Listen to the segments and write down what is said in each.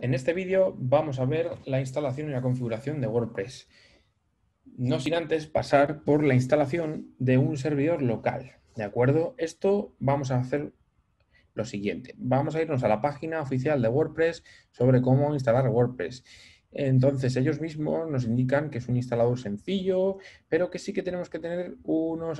En este vídeo vamos a ver la instalación y la configuración de WordPress. No sin antes pasar por la instalación de un servidor local, ¿de acuerdo? Esto vamos a hacer lo siguiente. Vamos a irnos a la página oficial de WordPress sobre cómo instalar WordPress. Entonces ellos mismos nos indican que es un instalador sencillo, pero que sí que tenemos que tener una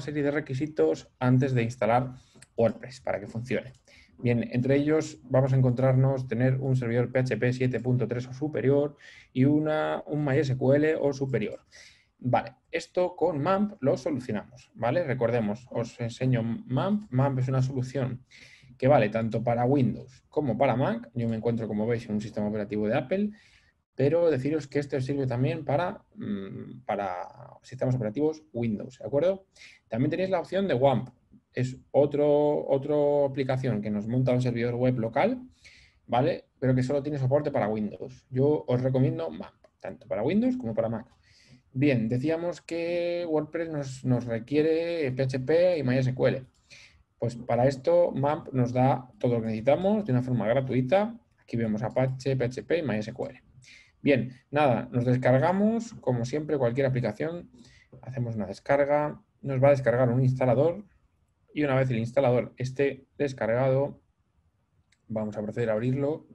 serie de requisitos antes de instalar WordPress para que funcione. Bien, entre ellos vamos a encontrarnos tener un servidor PHP 7.3 o superior y un MySQL o superior. Vale, esto con MAMP lo solucionamos, ¿vale? Recordemos, os enseño MAMP. MAMP es una solución que vale tanto para Windows como para Mac. Yo me encuentro, como veis, en un sistema operativo de Apple, pero deciros que esto sirve también para sistemas operativos Windows, ¿de acuerdo? También tenéis la opción de WAMP. Es otra aplicación que nos monta un servidor web local, ¿vale? Pero que solo tiene soporte para Windows. Yo os recomiendo MAMP, tanto para Windows como para Mac. Bien, decíamos que WordPress nos requiere PHP y MySQL. Pues para esto MAMP nos da todo lo que necesitamos de una forma gratuita. Aquí vemos Apache, PHP y MySQL. Bien, nada, nos descargamos, como siempre, cualquier aplicación. Hacemos una descarga, nos va a descargar un instalador. Y una vez el instalador esté descargado, vamos a proceder a abrirlo.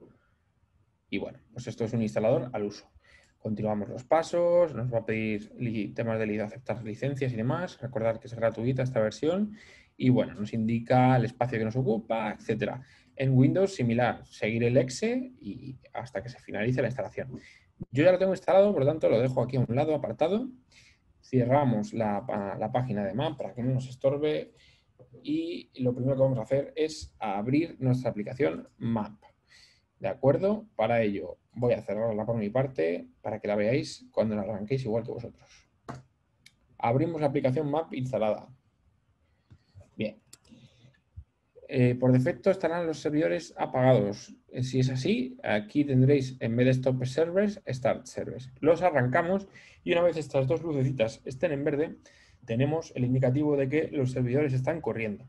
Y bueno, pues esto es un instalador al uso. Continuamos los pasos, nos va a pedir temas de aceptar licencias y demás. Recordad que es gratuita esta versión. Y bueno, nos indica el espacio que nos ocupa, etc. En Windows, similar, seguir el exe y hasta que se finalice la instalación. Yo ya lo tengo instalado, por lo tanto lo dejo aquí a un lado, apartado. Cerramos la página de MAMP para que no nos estorbe. Y lo primero que vamos a hacer es abrir nuestra aplicación MAMP, ¿de acuerdo? Para ello voy a cerrarla por mi parte para que la veáis cuando la arranquéis igual que vosotros. Abrimos la aplicación MAMP instalada. Bien. Por defecto estarán los servidores apagados. Si es así, aquí tendréis en vez de Stop Servers, Start Servers. Los arrancamos y una vez estas dos lucecitas estén en verde, tenemos el indicativo de que los servidores están corriendo.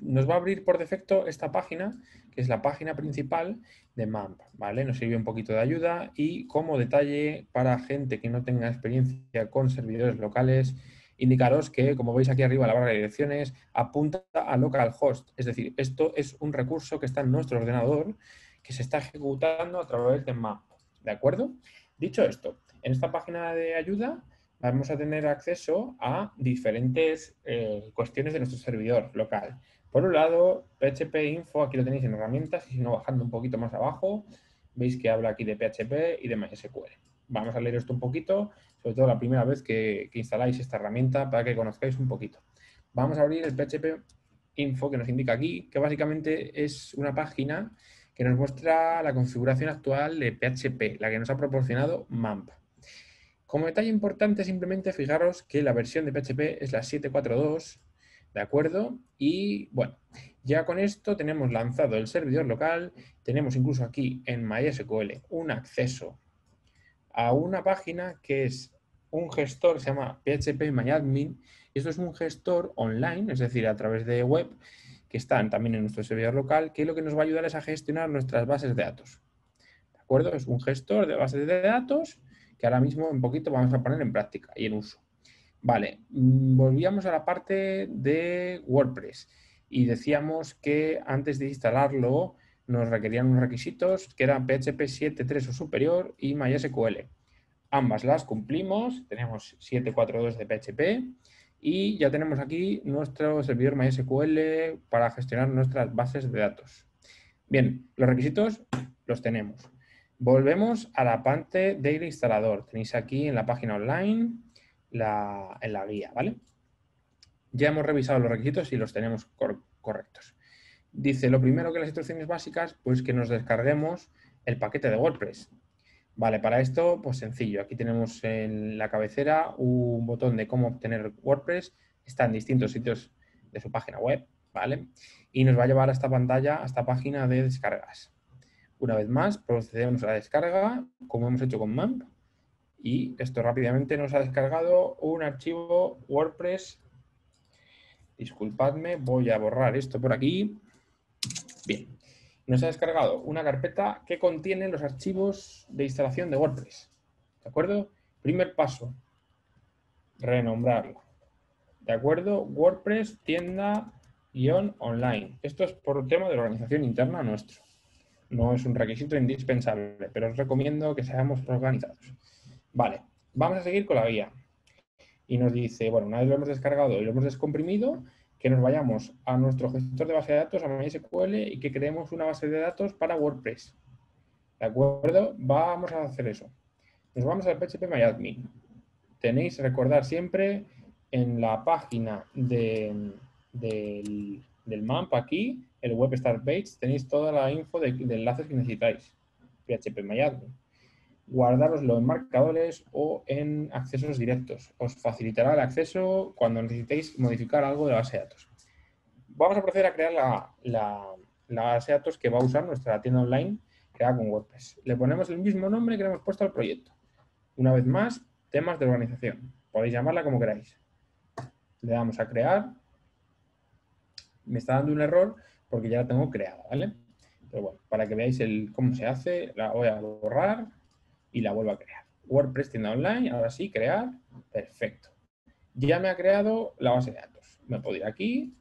Nos va a abrir por defecto esta página, que es la página principal de MAMP, ¿vale? Nos sirve un poquito de ayuda y como detalle para gente que no tenga experiencia con servidores locales, indicaros que, como veis aquí arriba en la barra de direcciones, apunta a localhost. Es decir, esto es un recurso que está en nuestro ordenador que se está ejecutando a través de MAMP, ¿de acuerdo? Dicho esto, en esta página de ayuda vamos a tener acceso a diferentes cuestiones de nuestro servidor local. Por un lado, phpinfo, aquí lo tenéis en herramientas, y si no, bajando un poquito más abajo, veis que habla aquí de PHP y de MySQL. Vamos a leer esto un poquito, sobre todo la primera vez que instaláis esta herramienta, para que conozcáis un poquito. Vamos a abrir el phpinfo que nos indica aquí, que básicamente es una página que nos muestra la configuración actual de PHP, la que nos ha proporcionado MAMP. Como detalle importante, simplemente fijaros que la versión de PHP es la 7.4.2, ¿de acuerdo? Y bueno, ya con esto tenemos lanzado el servidor local, tenemos incluso aquí en MySQL un acceso a una página que es un gestor que se llama phpMyAdmin. Esto es un gestor online, es decir, a través de web, que están también en nuestro servidor local, que lo que nos va a ayudar es a gestionar nuestras bases de datos, ¿de acuerdo? Es un gestor de bases de datos que ahora mismo un poquito vamos a poner en práctica y en uso. Vale, volvíamos a la parte de WordPress y decíamos que antes de instalarlo nos requerían unos requisitos que eran PHP 7.3 o superior y MySQL. Ambas las cumplimos, tenemos 7.4.2 de PHP y ya tenemos aquí nuestro servidor MySQL para gestionar nuestras bases de datos. Bien, los requisitos los tenemos. Volvemos a la parte del instalador. Tenéis aquí en la página online, en la guía, ¿vale? Ya hemos revisado los requisitos y los tenemos correctos. Dice, lo primero que las instrucciones básicas, pues que nos descarguemos el paquete de WordPress. Vale, para esto, pues sencillo. Aquí tenemos en la cabecera un botón de cómo obtener WordPress. Está en distintos sitios de su página web, ¿vale? Y nos va a llevar a esta pantalla, a esta página de descargas. Una vez más, procedemos a la descarga, como hemos hecho con MAMP, y esto rápidamente nos ha descargado un archivo WordPress. Disculpadme, voy a borrar esto por aquí. Bien, nos ha descargado una carpeta que contiene los archivos de instalación de WordPress. ¿De acuerdo? Primer paso, renombrarlo. ¿De acuerdo? WordPress tienda-online. Esto es por tema de la organización interna nuestro. No es un requisito indispensable, pero os recomiendo que seamos organizados. Vale, vamos a seguir con la guía. Y nos dice, bueno, una vez lo hemos descargado y lo hemos descomprimido, que nos vayamos a nuestro gestor de base de datos, a MySQL, y que creemos una base de datos para WordPress. ¿De acuerdo? Vamos a hacer eso. Nos vamos al phpMyAdmin. Tenéis, recordar siempre, en la página del MAMP aquí, el web start page, tenéis toda la info de enlaces que necesitáis. phpMyAdmin. Guardároslo en marcadores o en accesos directos. Os facilitará el acceso cuando necesitéis modificar algo de la base de datos. Vamos a proceder a crear la base de datos que va a usar nuestra tienda online creada con WordPress. Le ponemos el mismo nombre que le hemos puesto al proyecto. Una vez más, temas de organización. Podéis llamarla como queráis. Le damos a crear. Me está dando un error porque ya la tengo creada, ¿vale? Pero bueno, para que veáis cómo se hace, la voy a borrar. Y la vuelvo a crear. WordPress tienda online, ahora sí, crear, perfecto. Ya me ha creado la base de datos. Me puedo ir aquí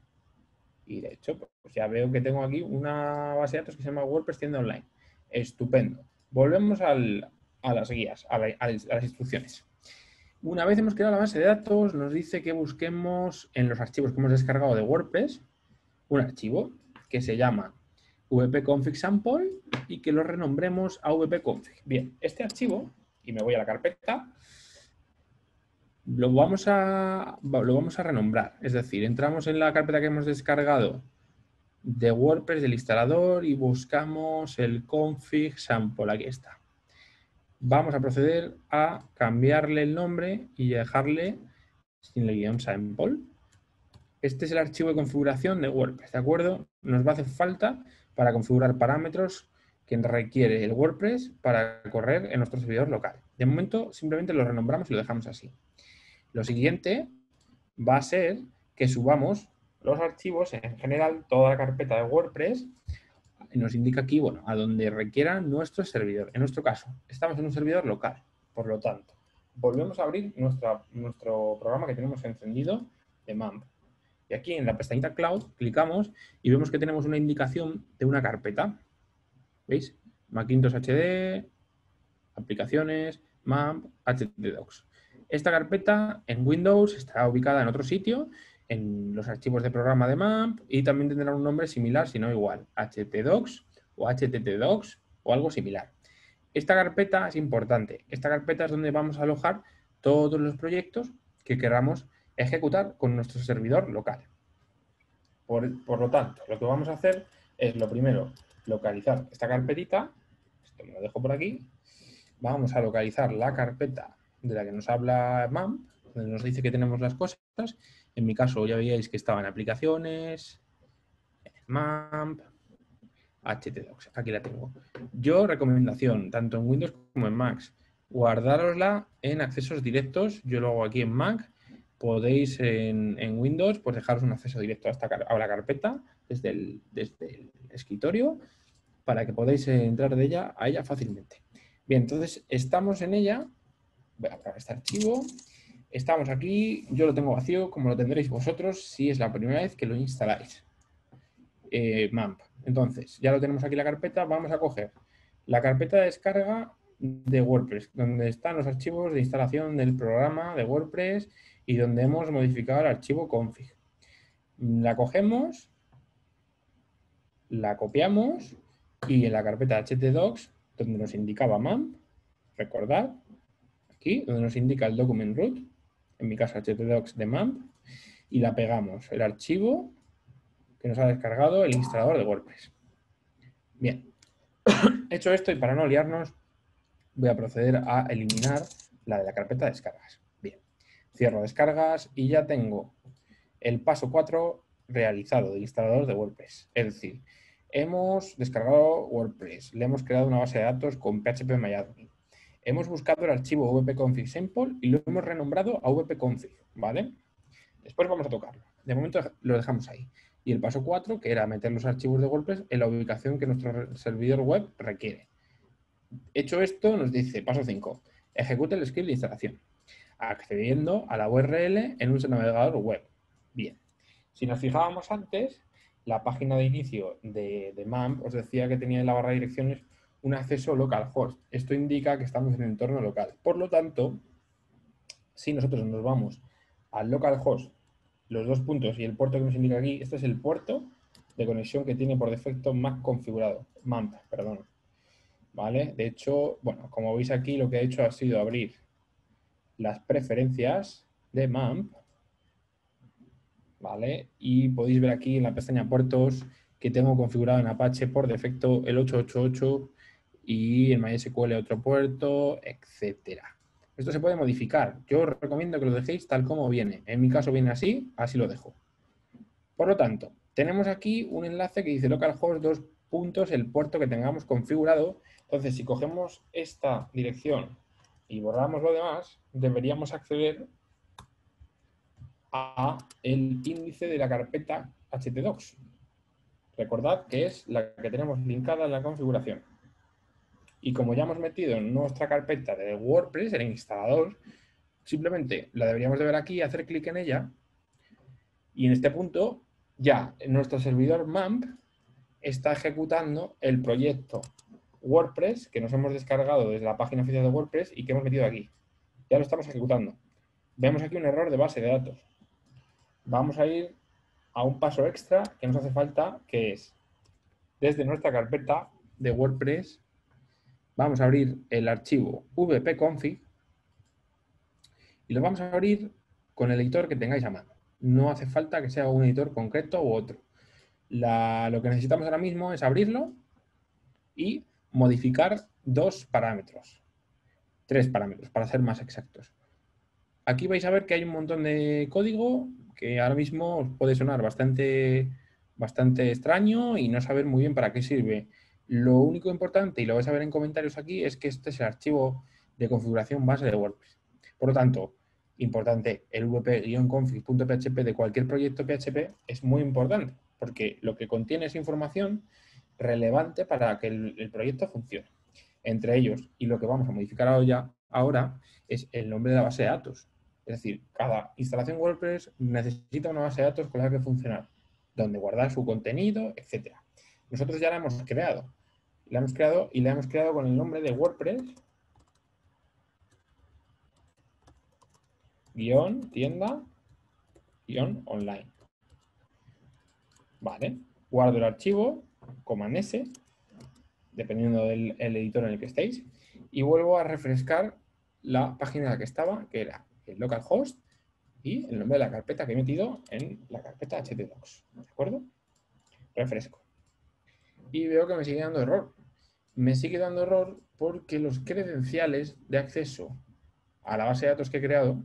y de hecho pues ya veo que tengo aquí una base de datos que se llama WordPress tienda online. Estupendo. Volvemos a las guías, a las instrucciones. Una vez hemos creado la base de datos, nos dice que busquemos en los archivos que hemos descargado de WordPress un archivo que se llama wp-config sample y que lo renombremos a wp-config. Bien, este archivo, y me voy a la carpeta, lo vamos a renombrar. Es decir, entramos en la carpeta que hemos descargado de WordPress del instalador y buscamos el config sample. Aquí está. Vamos a proceder a cambiarle el nombre y dejarle sin el guión sample. Este es el archivo de configuración de WordPress, ¿de acuerdo? Nos va a hacer falta para configurar parámetros que requiere el WordPress para correr en nuestro servidor local. De momento, simplemente lo renombramos y lo dejamos así. Lo siguiente va a ser que subamos los archivos, en general, toda la carpeta de WordPress. Nos indica aquí, bueno, a donde requiera nuestro servidor. En nuestro caso, estamos en un servidor local. Por lo tanto, volvemos a abrir nuestro programa que tenemos encendido de MAMP. Y aquí en la pestañita Cloud clicamos y vemos que tenemos una indicación de una carpeta. ¿Veis? Macintosh HD, aplicaciones, MAMP, htdocs. Esta carpeta en Windows estará ubicada en otro sitio, en los archivos de programa de MAMP, y también tendrá un nombre similar, si no igual, htdocs o httdocs o algo similar. Esta carpeta es importante. Esta carpeta es donde vamos a alojar todos los proyectos que queramos ejecutar con nuestro servidor local. Por lo tanto, lo que vamos a hacer es, lo primero, localizar esta carpetita. Esto me lo dejo por aquí. Vamos a localizar la carpeta de la que nos habla MAMP, donde nos dice que tenemos las cosas. En mi caso ya veíais que estaba en aplicaciones, MAMP, htdocs. Aquí la tengo. Yo, recomendación, tanto en Windows como en Mac, guardárosla en accesos directos. Yo lo hago aquí en Mac. Podéis en Windows pues dejaros un acceso directo a la carpeta desde el escritorio para que podáis entrar a ella fácilmente. Bien, entonces estamos en ella. Voy a apagar este archivo. Estamos aquí. Yo lo tengo vacío, como lo tendréis vosotros si es la primera vez que lo instaláis. MAMP. Entonces, ya lo tenemos aquí la carpeta. Vamos a coger la carpeta de descarga de WordPress, donde están los archivos de instalación del programa de WordPress y donde hemos modificado el archivo config. La cogemos, la copiamos y en la carpeta htdocs, donde nos indicaba MAMP, recordad, aquí, donde nos indica el document root, en mi caso htdocs de MAMP, y la pegamos, el archivo que nos ha descargado el instalador de WordPress. Bien, hecho esto y para no liarnos, voy a proceder a eliminar la de la carpeta de descargas. Cierro descargas y ya tengo el paso 4 realizado del instalador de WordPress. Es decir, hemos descargado WordPress, le hemos creado una base de datos con phpMyAdmin. Hemos buscado el archivo wp-config sample y lo hemos renombrado a wp-config, ¿vale? Después vamos a tocarlo. De momento lo dejamos ahí. Y el paso 4, que era meter los archivos de WordPress en la ubicación que nuestro servidor web requiere. Hecho esto, nos dice paso 5, ejecute el script de instalación, accediendo a la URL en un navegador web. Bien, si nos fijábamos antes, la página de inicio de MAMP os decía que tenía en la barra de direcciones un acceso localhost. Esto indica que estamos en el entorno local. Por lo tanto, si nosotros nos vamos al localhost, los dos puntos y el puerto que nos indica aquí, este es el puerto de conexión que tiene por defecto más configurado, MAMP, perdón. ¿Vale? De hecho, bueno, como veis aquí, lo que he hecho ha sido abrir las preferencias de MAMP, ¿vale? Y podéis ver aquí en la pestaña puertos que tengo configurado en Apache por defecto el 888 y en MySQL otro puerto, etcétera. Esto se puede modificar. Yo os recomiendo que lo dejéis tal como viene. En mi caso viene así, así lo dejo. Por lo tanto, tenemos aquí un enlace que dice localhost, dos puntos, el puerto que tengamos configurado. Entonces, si cogemos esta dirección y borramos lo demás, deberíamos acceder a el índice de la carpeta htdocs. Recordad que es la que tenemos linkada en la configuración. Y como ya hemos metido en nuestra carpeta de WordPress, el instalador, simplemente la deberíamos de ver aquí, hacer clic en ella. Y en este punto, ya nuestro servidor MAMP está ejecutando el proyecto WordPress que nos hemos descargado desde la página oficial de WordPress y que hemos metido aquí. Ya lo estamos ejecutando. Vemos aquí un error de base de datos. Vamos a ir a un paso extra que nos hace falta, que es desde nuestra carpeta de WordPress. Vamos a abrir el archivo wp-config y lo vamos a abrir con el editor que tengáis a mano. No hace falta que sea un editor concreto u otro. Lo que necesitamos ahora mismo es abrirlo y modificar tres parámetros, para ser más exactos. Aquí vais a ver que hay un montón de código que ahora mismo os puede sonar bastante extraño y no saber muy bien para qué sirve. Lo único importante, y lo vais a ver en comentarios aquí, es que este es el archivo de configuración base de WordPress. Por lo tanto, importante, el wp-config.php de cualquier proyecto PHP es muy importante, porque lo que contiene es información relevante para que el proyecto funcione. Entre ellos, y lo que vamos a modificar ahora, es el nombre de la base de datos. Es decir, cada instalación WordPress necesita una base de datos con la que funcionar, donde guardar su contenido, etc. Nosotros ya la hemos creado. La hemos creado con el nombre de WordPress-tienda-online. Vale, guardo el archivo, #s, dependiendo del editor en el que estéis, y vuelvo a refrescar la página en la que estaba, que era el localhost y el nombre de la carpeta que he metido en la carpeta htdocs, ¿de acuerdo? Refresco. Y veo que me sigue dando error. Me sigue dando error porque los credenciales de acceso a la base de datos que he creado,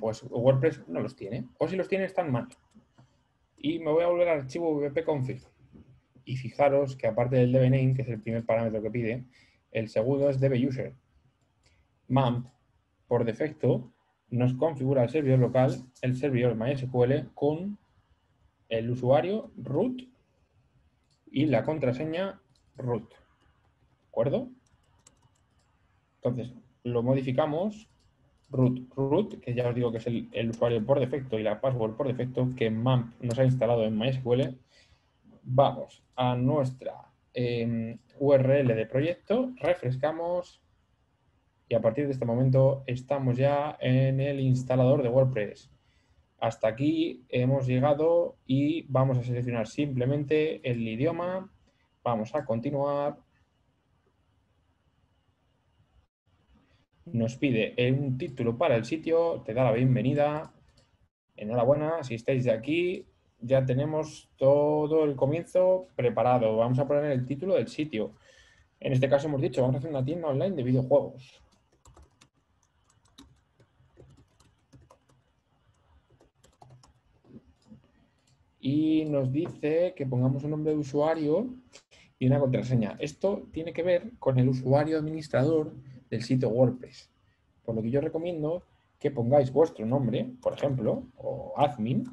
pues WordPress no los tiene. O si los tiene, están mal. Y me voy a volver al archivo wp-config. Y fijaros que aparte del dbName, que es el primer parámetro que pide, el segundo es dbuser. MAMP, por defecto, nos configura el servidor local, el servidor MySQL, con el usuario root y la contraseña root, ¿de acuerdo? Entonces, lo modificamos, root, que ya os digo que es el usuario por defecto y la password por defecto que MAMP nos ha instalado en MySQL. Vamos a nuestra URL de proyecto, refrescamos y a partir de este momento estamos ya en el instalador de WordPress. Hasta aquí hemos llegado y vamos a seleccionar simplemente el idioma. Vamos a continuar. Nos pide un título para el sitio, te da la bienvenida. Enhorabuena, si estáis de aquí, ya tenemos todo el comienzo preparado. Vamos a poner el título del sitio. En este caso hemos dicho, vamos a hacer una tienda online de videojuegos. Y nos dice que pongamos un nombre de usuario y una contraseña. Esto tiene que ver con el usuario administrador del sitio WordPress. Por lo que yo recomiendo que pongáis vuestro nombre, por ejemplo, o admin,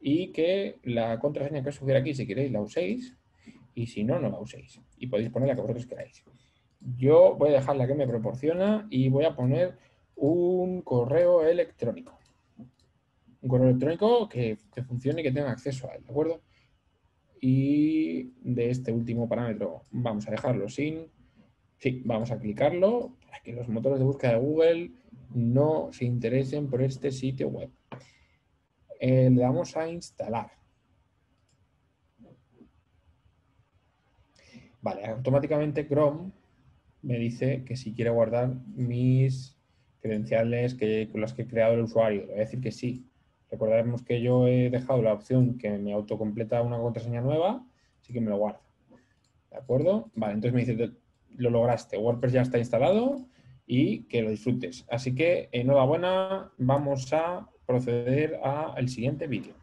y que la contraseña que os sugiero aquí, si queréis, la uséis, y si no, no la uséis. Y podéis poner la que vosotros queráis. Yo voy a dejar la que me proporciona y voy a poner un correo electrónico. Un correo electrónico que funcione y que tenga acceso a él, ¿de acuerdo? Y de este último parámetro vamos a dejarlo sin... Sí, vamos a clicarlo para que los motores de búsqueda de Google no se interesen por este sitio web. Le damos a instalar. Vale, automáticamente Chrome me dice que si quiere guardar mis credenciales con las que he creado el usuario. Le voy a decir que sí. Recordaremos que yo he dejado la opción que me autocompleta una contraseña nueva, así que me lo guarda. ¿De acuerdo? Vale, entonces me dice, lo lograste, WordPress ya está instalado y que lo disfrutes. Así que, enhorabuena, vamos a proceder al siguiente vídeo.